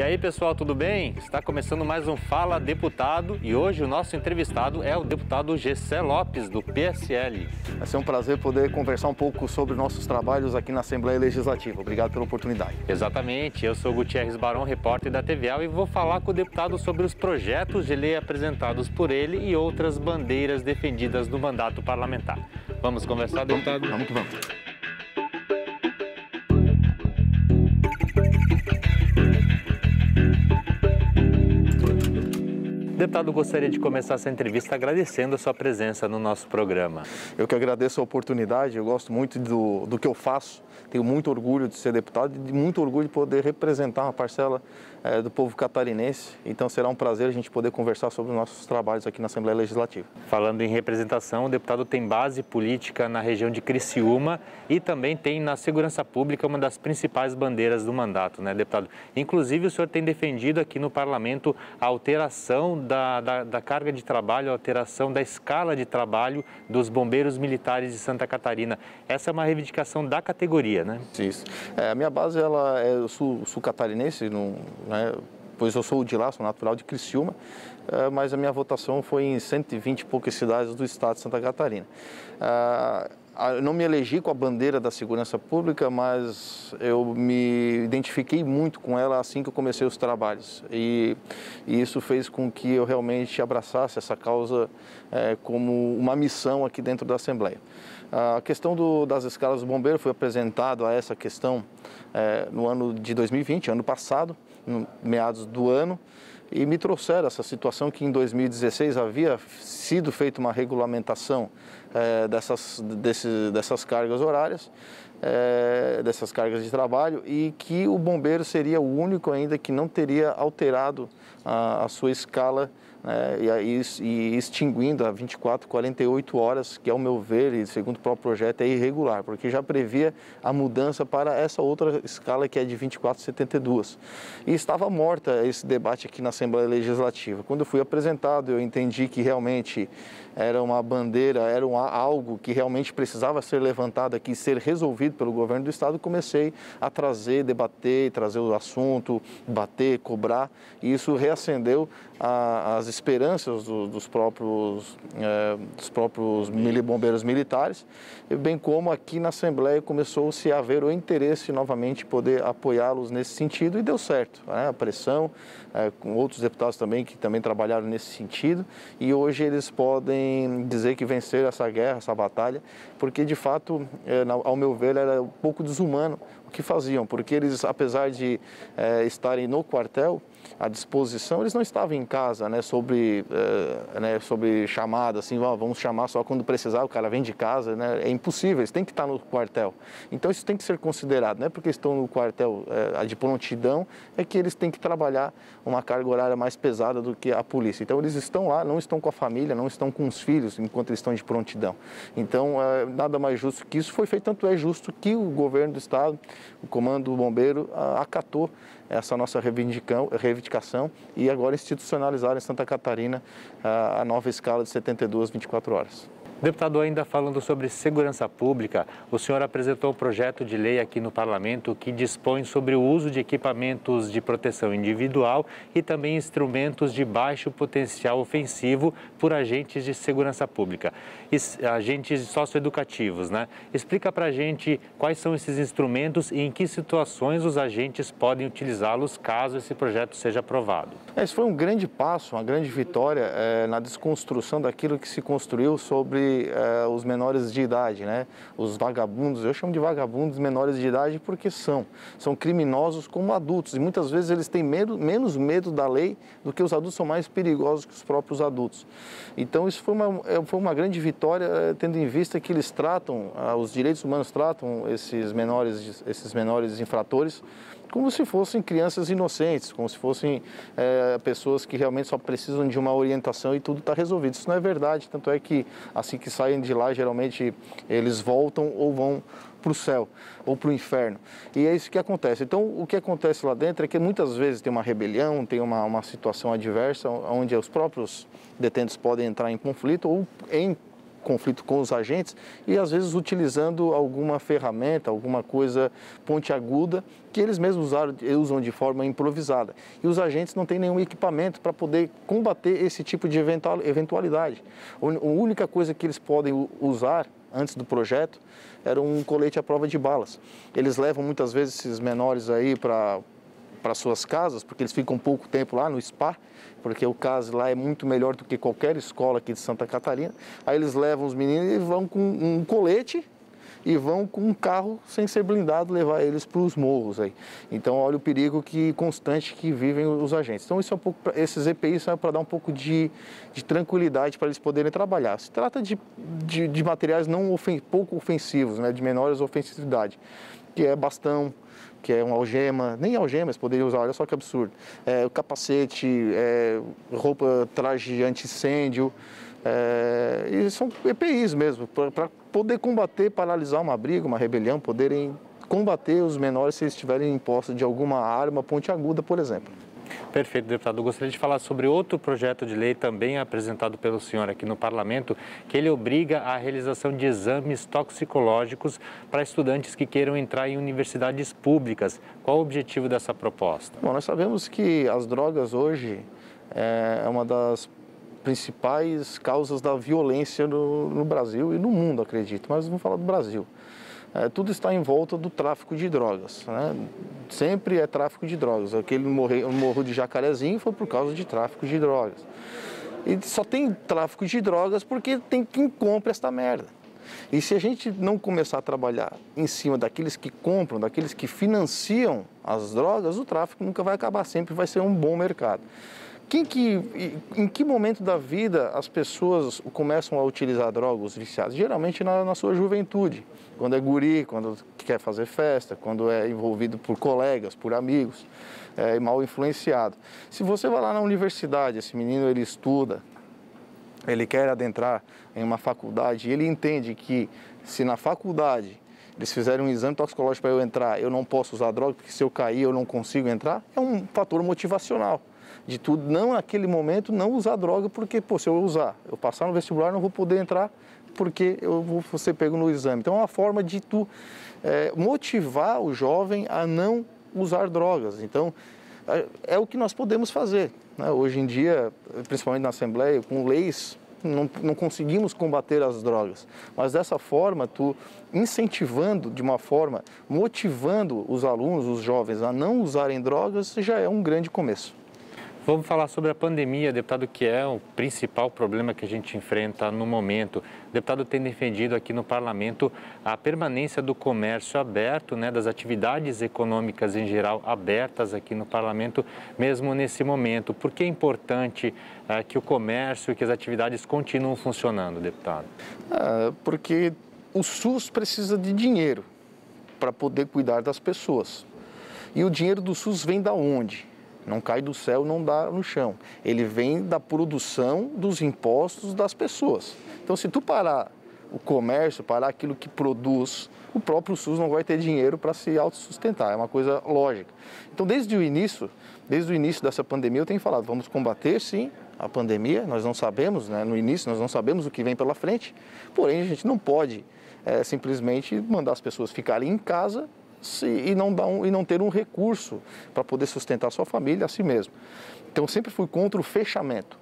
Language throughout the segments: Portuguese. E aí, pessoal, tudo bem? Está começando mais um Fala Deputado e hoje o nosso entrevistado é o deputado Jessé Lopes, do PSL. Vai ser um prazer poder conversar um pouco sobre nossos trabalhos aqui na Assembleia Legislativa. Obrigado pela oportunidade. Exatamente. Eu sou o Gutierrez Barão, repórter da TVAL, e vou falar com o deputado sobre os projetos de lei apresentados por ele e outras bandeiras defendidas no mandato parlamentar. Vamos conversar, deputado? Vamos que vamos. Deputado, gostaria de começar essa entrevista agradecendo a sua presença no nosso programa. Eu que agradeço a oportunidade, eu gosto muito do que eu faço, tenho muito orgulho de ser deputado e muito orgulho de poder representar uma parcela do povo catarinense. Então será um prazer a gente poder conversar sobre os nossos trabalhos aqui na Assembleia Legislativa. Falando em representação, o deputado tem base política na região de Criciúma e também tem na segurança pública uma das principais bandeiras do mandato, né, deputado? Inclusive o senhor tem defendido aqui no parlamento a alteração da carga de trabalho, a alteração da escala de trabalho dos bombeiros militares de Santa Catarina. Essa é uma reivindicação da categoria, né? Isso. A minha base, eu sou catarinense, não, né? Pois eu sou de lá, sou natural de Criciúma, mas a minha votação foi em 120 e poucas cidades do estado de Santa Catarina. Eu não me elegi com a bandeira da segurança pública, mas eu me identifiquei muito com ela assim que eu comecei os trabalhos. E isso fez com que eu realmente abraçasse essa causa como uma missão aqui dentro da Assembleia. A questão das escalas do bombeiro foi apresentada a essa questão no ano de 2020, ano passado, no meados do ano. E me trouxeram essa situação que em 2016 havia sido feita uma regulamentação dessas cargas horárias, dessas cargas de trabalho, e que o bombeiro seria o único ainda que não teria alterado a sua escala, né, e extinguindo a 24, 48 horas, que ao meu ver e segundo o próprio projeto é irregular, porque já previa a mudança para essa outra escala que é de 24, 72. E estava morta esse debate aqui na Assembleia Legislativa. Quando eu fui apresentado, eu entendi que realmente era uma bandeira, era algo que realmente precisava ser levantado aqui, ser resolvido pelo governo do estado. Comecei a trazer, debater, trazer o assunto, bater, cobrar, e isso reacendeu as esperanças dos próprios bombeiros militares, bem como aqui na Assembleia começou-se a haver o interesse novamente poder apoiá-los nesse sentido, e deu certo, né? A pressão, com outros deputados também que também trabalharam nesse sentido, e hoje eles podem dizer que venceram essa guerra, essa batalha, porque de fato, ao meu ver, era um pouco desumano o que faziam, porque eles, apesar de estarem no quartel, à disposição, eles não estavam em casa, né, sobre chamada, assim, vamos chamar só quando precisar, o cara vem de casa, né, é impossível, eles têm que estar no quartel. Então isso tem que ser considerado, não é porque estão no quartel de prontidão, é que eles têm que trabalhar uma carga horária mais pesada do que a polícia. Então eles estão lá, não estão com a família, não estão com os filhos enquanto eles estão de prontidão. Então nada mais justo que isso foi feito, tanto é justo que o governo do estado, o comando do bombeiro, acatou essa nossa reivindicação e agora institucionalizaram em Santa Catarina a nova escala de 72, 24 horas. Deputado, ainda falando sobre segurança pública, o senhor apresentou um projeto de lei aqui no parlamento que dispõe sobre o uso de equipamentos de proteção individual e também instrumentos de baixo potencial ofensivo por agentes de segurança pública, agentes socioeducativos, né? Explica pra gente quais são esses instrumentos e em que situações os agentes podem utilizá-los caso esse projeto seja aprovado. Esse foi um grande passo, uma grande vitória na desconstrução daquilo que se construiu sobre os menores de idade, né? Os vagabundos, eu chamo de vagabundos menores de idade porque são criminosos como adultos, e muitas vezes eles têm menos medo da lei do que os adultos, são mais perigosos que os próprios adultos. Então isso foi uma grande vitória, tendo em vista que eles tratam, os direitos humanos tratam esses menores infratores como se fossem crianças inocentes, como se fossem pessoas que realmente só precisam de uma orientação e tudo está resolvido. Isso não é verdade, tanto é que assim que saem de lá, geralmente eles voltam ou vão para o céu ou para o inferno. E é isso que acontece. Então, o que acontece lá dentro é que muitas vezes tem uma rebelião, tem uma situação adversa, onde os próprios detentos podem entrar em conflito ou em conflito com os agentes e, às vezes, utilizando alguma ferramenta, alguma coisa pontiaguda que eles mesmos usam de forma improvisada. E os agentes não têm nenhum equipamento para poder combater esse tipo de eventualidade. A única coisa que eles podem usar antes do projeto era um colete à prova de balas. Eles levam, muitas vezes, esses menores aí para suas casas, porque eles ficam pouco tempo lá no SPA, porque o caso lá é muito melhor do que qualquer escola aqui de Santa Catarina. Aí eles levam os meninos e vão com um colete e vão com um carro sem ser blindado levar eles para os morros aí. Então, olha o perigo constante que vivem os agentes. Então, isso é um pouco, esses EPIs são para dar um pouco de tranquilidade para eles poderem trabalhar. Se trata de materiais pouco ofensivos, né, de menores ofensividade, que é bastão, que é uma algema, nem algemas poderiam usar, olha só que absurdo. O capacete, roupa, traje anti-incêndio, e são EPIs mesmo, para poder combater, paralisar uma briga, uma rebelião, poderem combater os menores se eles estiverem em posse de alguma arma pontiaguda, por exemplo. Perfeito, deputado. Eu gostaria de falar sobre outro projeto de lei também apresentado pelo senhor aqui no Parlamento, que ele obriga a realização de exames toxicológicos para estudantes que queiram entrar em universidades públicas. Qual o objetivo dessa proposta? Bom, nós sabemos que as drogas hoje é uma das principais causas da violência no Brasil e no mundo, acredito, mas vamos falar do Brasil. Tudo está em volta do tráfico de drogas, né? Sempre é tráfico de drogas. Aquele morro de Jacarezinho foi por causa de tráfico de drogas. E só tem tráfico de drogas porque tem quem compra esta merda. E se a gente não começar a trabalhar em cima daqueles que compram, daqueles que financiam as drogas, o tráfico nunca vai acabar, sempre vai ser um bom mercado. Em que momento da vida as pessoas começam a utilizar drogas, os viciados? Geralmente na sua juventude, quando é guri, quando quer fazer festa, quando é envolvido por colegas, por amigos, mal influenciado. Se você vai lá na universidade, esse menino ele estuda, ele quer adentrar em uma faculdade, ele entende que se na faculdade eles fizeram um exame toxicológico para eu entrar, eu não posso usar droga, porque se eu cair eu não consigo entrar, é um fator motivacional. De tudo, não naquele momento, não usar droga, porque pô, se eu usar, eu passar no vestibular, não vou poder entrar, porque eu vou ser pego no exame. Então, é uma forma de tu motivar o jovem a não usar drogas. Então, é o que nós podemos fazer, né? Hoje em dia, principalmente na Assembleia, com leis, não conseguimos combater as drogas, mas dessa forma, tu incentivando de uma forma, motivando os alunos, os jovens a não usarem drogas, já é um grande começo. Vamos falar sobre a pandemia, deputado, que é o principal problema que a gente enfrenta no momento. O deputado tem defendido aqui no Parlamento a permanência do comércio aberto, né, das atividades econômicas em geral abertas aqui no Parlamento, mesmo nesse momento. Por que é importante que o comércio e que as atividades continuem funcionando, deputado? Porque o SUS precisa de dinheiro para poder cuidar das pessoas. E o dinheiro do SUS vem da onde? Não cai do céu, não dá no chão. Ele vem da produção dos impostos das pessoas. Então, se tu parar o comércio, parar aquilo que produz, o próprio SUS não vai ter dinheiro para se autossustentar. É uma coisa lógica. Então, desde o início dessa pandemia, eu tenho falado, vamos combater, sim, a pandemia. Nós não sabemos, né? No início, nós não sabemos o que vem pela frente. Porém, a gente não pode simplesmente mandar as pessoas ficarem em casa e não ter um recurso para poder sustentar sua família, a si mesmo. Então, sempre fui contra o fechamento.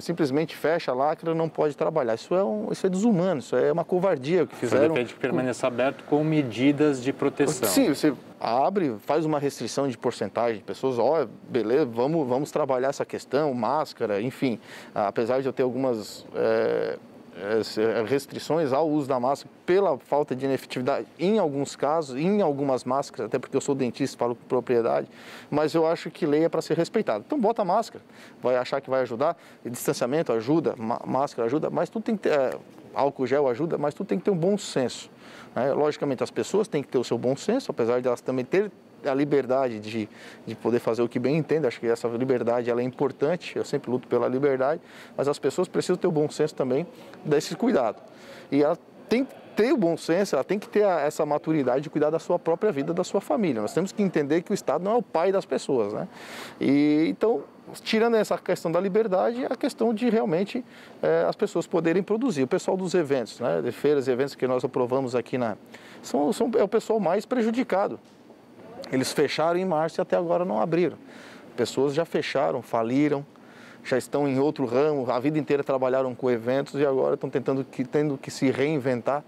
Simplesmente fecha, lacra, não pode trabalhar. Isso é desumano, isso é uma covardia que fizeram. Você depende que permaneça aberto com medidas de proteção. Sim, você abre, faz uma restrição de porcentagem de pessoas, ó, beleza, vamos trabalhar essa questão, máscara, enfim. Apesar de eu ter algumas restrições ao uso da máscara pela falta de efetividade em alguns casos, em algumas máscaras, até porque eu sou dentista, falo com propriedade, mas eu acho que lei é para ser respeitada. Então, bota máscara, vai achar que vai ajudar, distanciamento ajuda, máscara ajuda, mas tudo tem que ter, álcool gel ajuda, mas tudo tem que ter um bom senso, né? Logicamente, as pessoas têm que ter o seu bom senso, apesar de elas também terem a liberdade de poder fazer o que bem entende. Acho que essa liberdade ela é importante, eu sempre luto pela liberdade, mas as pessoas precisam ter o bom senso também desse cuidado. E ela tem que ter o bom senso, ela tem que ter essa maturidade de cuidar da sua própria vida, da sua família. Nós temos que entender que o Estado não é o pai das pessoas, né? E então, tirando essa questão da liberdade, a questão de realmente as pessoas poderem produzir. O pessoal dos eventos, né, de feiras e eventos que nós aprovamos aqui, é o pessoal mais prejudicado. Eles fecharam em março e até agora não abriram. Pessoas já fecharam, faliram, já estão em outro ramo, a vida inteira trabalharam com eventos e agora estão tendo que se reinventar.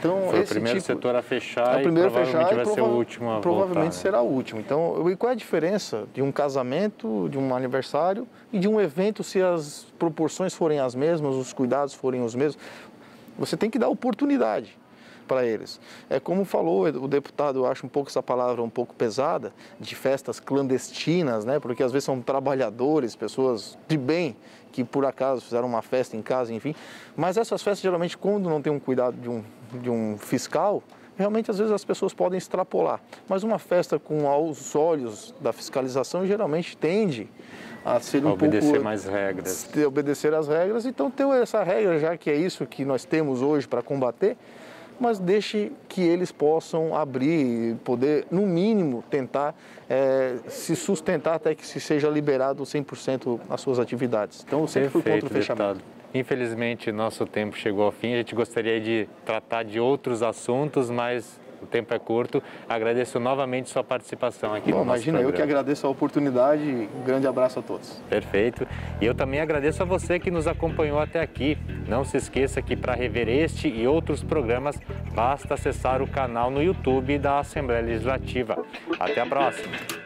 Então, foi o primeiro setor a fechar e provavelmente vai ser o último a voltar. Provavelmente será o último. Então, e qual é a diferença de um casamento, de um aniversário e de um evento se as proporções forem as mesmas, os cuidados forem os mesmos? Você tem que dar oportunidade para eles. É como falou o deputado, eu acho um pouco essa palavra um pouco pesada, de festas clandestinas, né? Porque às vezes são trabalhadores, pessoas de bem, que por acaso fizeram uma festa em casa, enfim. Mas essas festas, geralmente, quando não tem um cuidado de um fiscal, realmente às vezes as pessoas podem extrapolar. Mas uma festa com aos olhos da fiscalização geralmente tende a ser obedecer mais regras. Obedecer as regras, então ter essa regra, já que é isso que nós temos hoje para combater, mas deixe que eles possam abrir e poder, no mínimo, tentar se sustentar até que se seja liberado 100% as suas atividades. Então, eu sempre fui contra o fechamento. Deputado. Infelizmente, nosso tempo chegou ao fim. A gente gostaria de tratar de outros assuntos, mas o tempo é curto. Agradeço novamente sua participação aqui no nosso programa. Imagina, eu que agradeço a oportunidade. Um grande abraço a todos. Perfeito. E eu também agradeço a você que nos acompanhou até aqui. Não se esqueça que para rever este e outros programas, basta acessar o canal no YouTube da Assembleia Legislativa. Até a próxima.